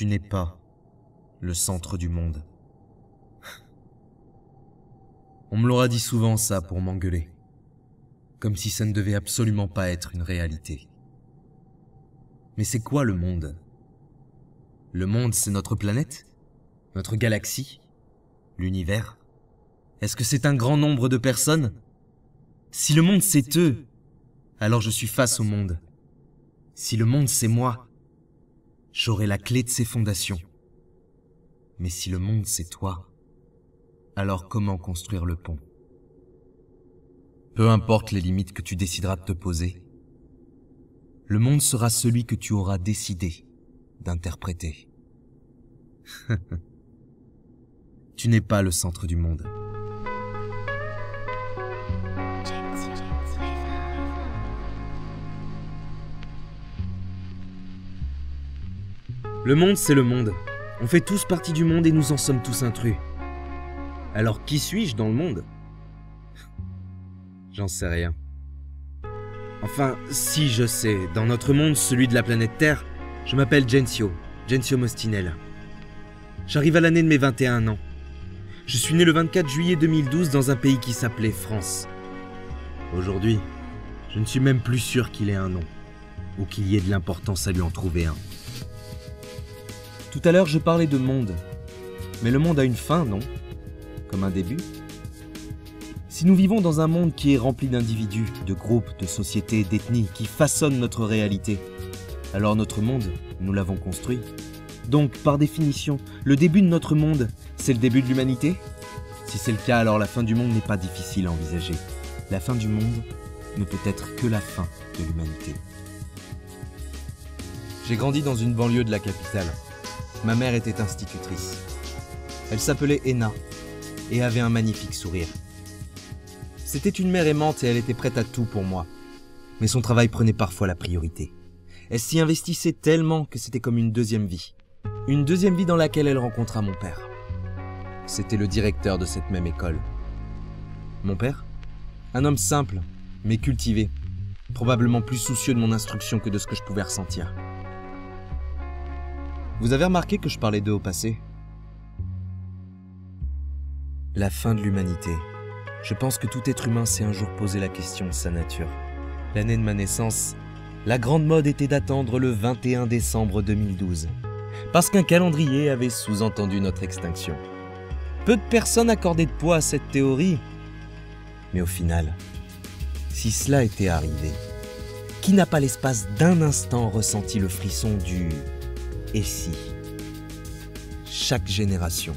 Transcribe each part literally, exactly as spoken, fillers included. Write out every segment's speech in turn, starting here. Tu n'es pas le centre du monde. On me l'aura dit souvent ça pour m'engueuler. Comme si ça ne devait absolument pas être une réalité. Mais c'est quoi le monde ? Le monde, c'est notre planète ? Notre galaxie ? L'univers ? Est-ce que c'est un grand nombre de personnes ? Si le monde, c'est eux, alors je suis face au monde. Si le monde, c'est moi, j'aurai la clé de ses fondations. Mais si le monde, c'est toi, alors comment construire le pont ? Peu importe les limites que tu décideras de te poser, le monde sera celui que tu auras décidé d'interpréter. Tu n'es pas le centre du monde. Le monde, c'est le monde. On fait tous partie du monde et nous en sommes tous intrus. Alors qui suis-je dans le monde ? J'en sais rien. Enfin, si, je sais, dans notre monde, celui de la planète Terre, je m'appelle Jencyo, Jencyo Mostinel. J'arrive à l'année de mes vingt et un ans. Je suis né le vingt-quatre juillet deux mille douze dans un pays qui s'appelait France. Aujourd'hui, je ne suis même plus sûr qu'il ait un nom, ou qu'il y ait de l'importance à lui en trouver un. Tout à l'heure, je parlais de monde. Mais le monde a une fin, non ? Comme un début ? Si nous vivons dans un monde qui est rempli d'individus, de groupes, de sociétés, d'ethnies, qui façonnent notre réalité, alors notre monde, nous l'avons construit. Donc, par définition, le début de notre monde, c'est le début de l'humanité ? Si c'est le cas, alors la fin du monde n'est pas difficile à envisager. La fin du monde ne peut être que la fin de l'humanité. J'ai grandi dans une banlieue de la capitale. Ma mère était institutrice. Elle s'appelait Ena et avait un magnifique sourire. C'était une mère aimante et elle était prête à tout pour moi. Mais son travail prenait parfois la priorité. Elle s'y investissait tellement que c'était comme une deuxième vie. Une deuxième vie dans laquelle elle rencontra mon père. C'était le directeur de cette même école. Mon père ? Un homme simple, mais cultivé. Probablement plus soucieux de mon instruction que de ce que je pouvais ressentir. Vous avez remarqué que je parlais d'eux au passé ? La fin de l'humanité. Je pense que tout être humain s'est un jour posé la question de sa nature. L'année de ma naissance, la grande mode était d'attendre le vingt et un décembre deux mille douze, parce qu'un calendrier avait sous-entendu notre extinction. Peu de personnes accordaient de poids à cette théorie, mais au final, si cela était arrivé, qui n'a pas l'espace d'un instant ressenti le frisson du « et si » ? Chaque génération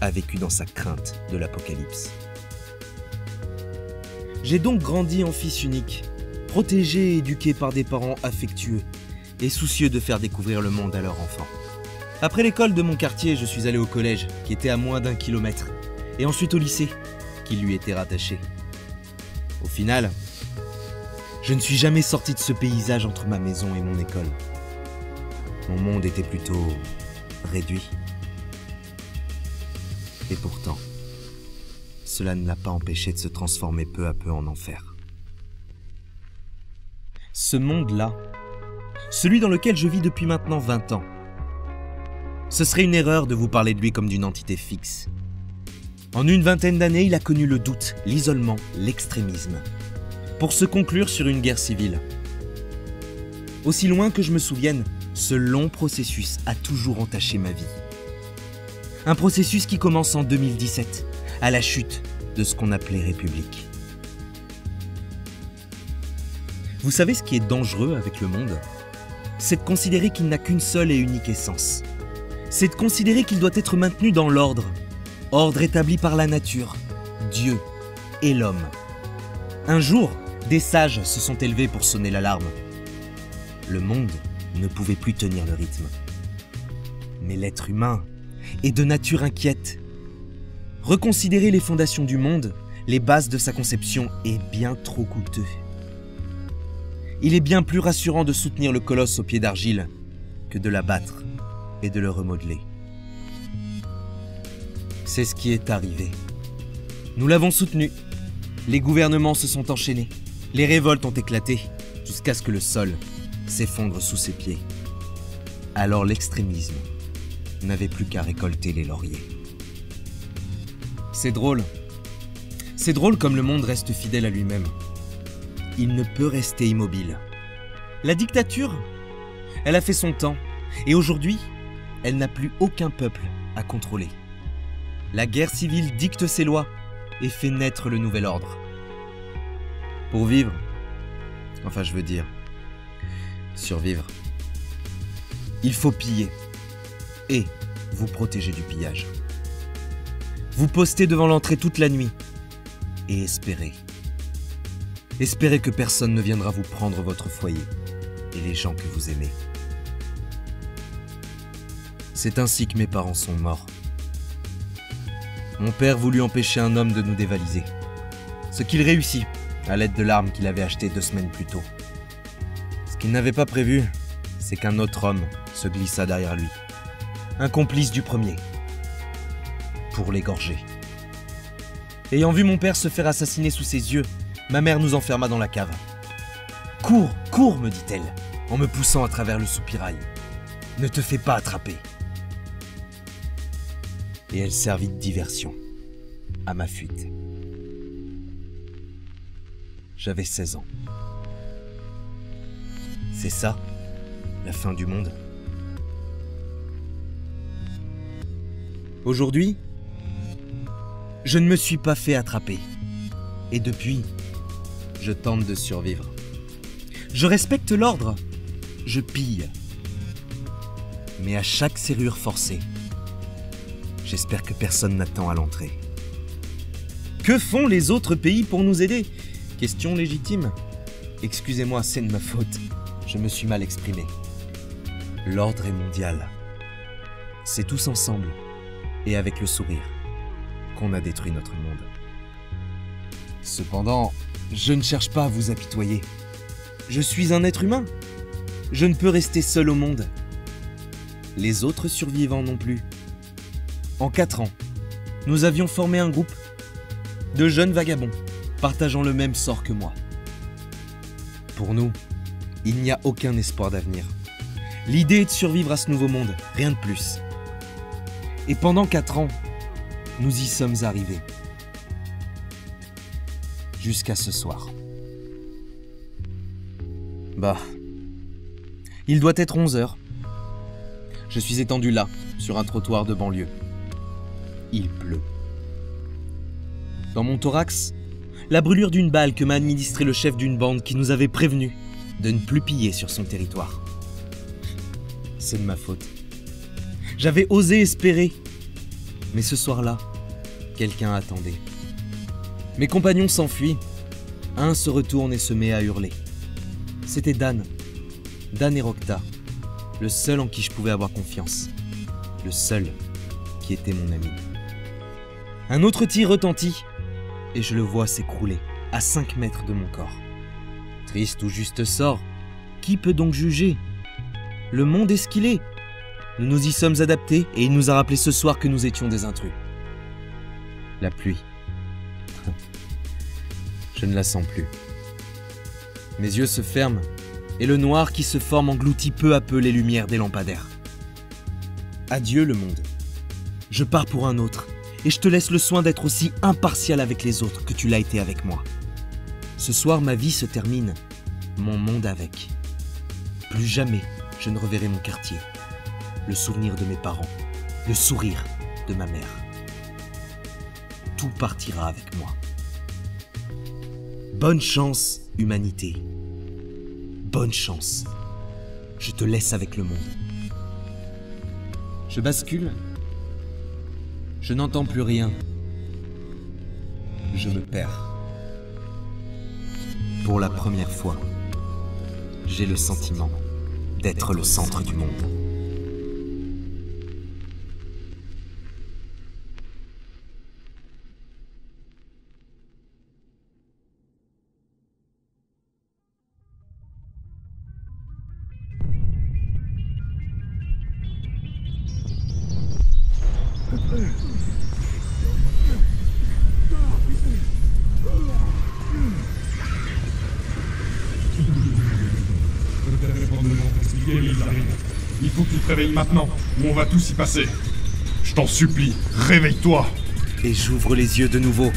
a vécu dans sa crainte de l'apocalypse. J'ai donc grandi en fils unique, protégé et éduqué par des parents affectueux et soucieux de faire découvrir le monde à leurs enfants. Après l'école de mon quartier, je suis allé au collège, qui était à moins d'un kilomètre, et ensuite au lycée, qui lui était rattaché. Au final, je ne suis jamais sorti de ce paysage entre ma maison et mon école. Mon monde était plutôt réduit. Et pourtant, cela ne l'a pas empêché de se transformer peu à peu en enfer. Ce monde-là, celui dans lequel je vis depuis maintenant vingt ans, ce serait une erreur de vous parler de lui comme d'une entité fixe. En une vingtaine d'années, il a connu le doute, l'isolement, l'extrémisme, pour se conclure sur une guerre civile. Aussi loin que je me souvienne, ce long processus a toujours entaché ma vie. Un processus qui commence en deux mille dix-sept, à la chute de ce qu'on appelait République. Vous savez ce qui est dangereux avec le monde ? C'est de considérer qu'il n'a qu'une seule et unique essence. C'est de considérer qu'il doit être maintenu dans l'ordre. Ordre établi par la nature, Dieu et l'homme. Un jour, des sages se sont élevés pour sonner l'alarme. Le monde ne pouvait plus tenir le rythme. Mais l'être humain est de nature inquiète. Reconsidérer les fondations du monde, les bases de sa conception, est bien trop coûteux. Il est bien plus rassurant de soutenir le colosse au pied d'argile que de l'abattre et de le remodeler. C'est ce qui est arrivé. Nous l'avons soutenu. Les gouvernements se sont enchaînés. Les révoltes ont éclaté jusqu'à ce que le sol s'effondre sous ses pieds. Alors l'extrémisme n'avait plus qu'à récolter les lauriers. C'est drôle. C'est drôle comme le monde reste fidèle à lui-même. Il ne peut rester immobile. La dictature, elle a fait son temps, et aujourd'hui, elle n'a plus aucun peuple à contrôler. La guerre civile dicte ses lois et fait naître le nouvel ordre. Pour vivre, enfin je veux dire, survivre, il faut piller et vous protéger du pillage. Vous postez devant l'entrée toute la nuit et espérez. Espérez que personne ne viendra vous prendre votre foyer et les gens que vous aimez. C'est ainsi que mes parents sont morts. Mon père voulut empêcher un homme de nous dévaliser, ce qu'il réussit à l'aide de l'arme qu'il avait achetée deux semaines plus tôt. Ce qu'il n'avait pas prévu, c'est qu'un autre homme se glissa derrière lui, un complice du premier, pour l'égorger. Ayant vu mon père se faire assassiner sous ses yeux, ma mère nous enferma dans la cave. « Cours, cours » me dit-elle, en me poussant à travers le soupirail. « Ne te fais pas attraper !» Et elle servit de diversion à ma fuite. J'avais seize ans. C'est ça, la fin du monde. Aujourd'hui, je ne me suis pas fait attraper. Et depuis, je tente de survivre. Je respecte l'ordre, je pille. Mais à chaque serrure forcée, j'espère que personne n'attend à l'entrée. Que font les autres pays pour nous aider? Question légitime. Excusez-moi, c'est de ma faute. Je me suis mal exprimé. L'ordre est mondial. C'est tous ensemble, et avec le sourire, qu'on a détruit notre monde. Cependant, je ne cherche pas à vous apitoyer. Je suis un être humain. Je ne peux rester seul au monde. Les autres survivants non plus. En quatre ans, nous avions formé un groupe de jeunes vagabonds partageant le même sort que moi. Pour nous, il n'y a aucun espoir d'avenir. L'idée est de survivre à ce nouveau monde, rien de plus. Et pendant quatre ans, nous y sommes arrivés. Jusqu'à ce soir. Bah, il doit être onze heures. Je suis étendu là, sur un trottoir de banlieue. Il pleut. Dans mon thorax, la brûlure d'une balle que m'a administré le chef d'une bande qui nous avait prévenu de ne plus piller sur son territoire. C'est de ma faute. J'avais osé espérer, mais ce soir-là, quelqu'un attendait. Mes compagnons s'enfuient. Un se retourne et se met à hurler. C'était Dan. Dan Erocta, le seul en qui je pouvais avoir confiance. Le seul qui était mon ami. Un autre tir retentit, et je le vois s'écrouler, à cinq mètres de mon corps. Triste ou juste sort, qui peut donc juger? Le monde est ce qu'il est. Nous nous y sommes adaptés, et il nous a rappelé ce soir que nous étions des intrus. La pluie. Je ne la sens plus. Mes yeux se ferment, et le noir qui se forme engloutit peu à peu les lumières des lampadaires. Adieu le monde. Je pars pour un autre. Et je te laisse le soin d'être aussi impartial avec les autres que tu l'as été avec moi. Ce soir, ma vie se termine, mon monde avec. Plus jamais, je ne reverrai mon quartier, le souvenir de mes parents, le sourire de ma mère. Tout partira avec moi. Bonne chance, humanité. Bonne chance. Je te laisse avec le monde. Je bascule. Je n'entends plus rien. Je me perds. Pour la première fois, j'ai le sentiment d'être le centre du monde. Gracias. Il faut que tu te réveilles maintenant, ou on va tous y passer. Je t'en supplie, réveille-toi. Et j'ouvre les yeux de nouveau.